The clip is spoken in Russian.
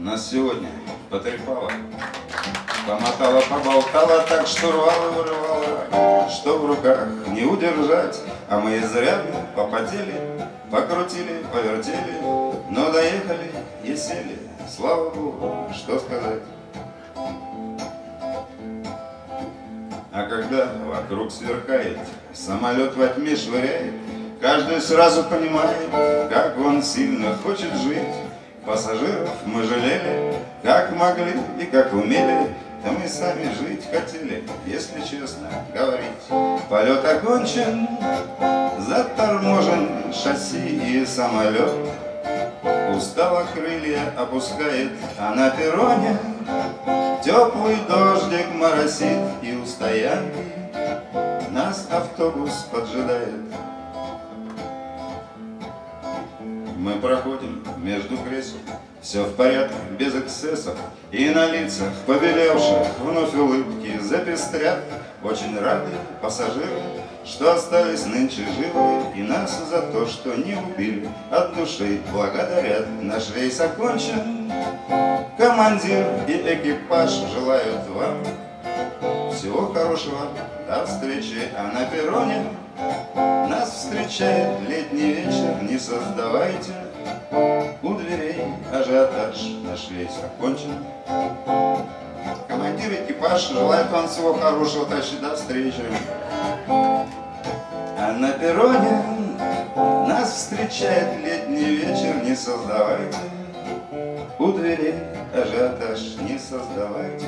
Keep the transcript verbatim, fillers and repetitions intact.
нас сегодня потрепала, помотала, поболтала, так что рвала, вырывала, что в руках не удержать. А мы изрядно попотели, покрутили, повертели, но доехали и сели, слава Богу, что сказать. А когда вокруг сверкает, самолет во тьме швыряет, каждый сразу понимает, как он сильно хочет жить. Пассажиров мы жалели, как могли и как умели, да мы сами жить хотели, если честно говорить. Полет окончен, заторможен шасси и самолет, устало крылья опускает, а на перроне теплый дождик моросит, и у стоянки нас автобус поджидает. Мы проходим между кресел, все в порядке, без эксцессов, и на лицах побелевших вновь улыбки запестрят. Очень рады пассажиры, что остались нынче живы, и нас за то, что не убили, от души благодарят. Наш рейс окончен, командир и экипаж желают вам всего хорошего, до встречи. А на перроне нас встречает летний вечер, не создавайте у дверей ажиотаж. Наш рейс окончен, командир экипаж желает вам всего хорошего, товарищи, до встречи. А на перроне нас встречает летний вечер, не создавайте у дверей ажиотаж, не создавайте.